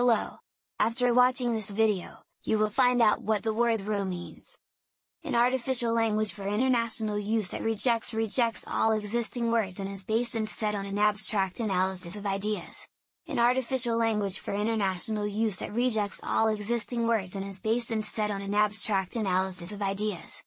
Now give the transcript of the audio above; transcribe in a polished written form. Hello. After watching this video, you will find out what the word Ro means. An artificial language for international use that rejects all existing words and is based instead on an abstract analysis of ideas. An artificial language for international use that rejects all existing words and is based instead on an abstract analysis of ideas.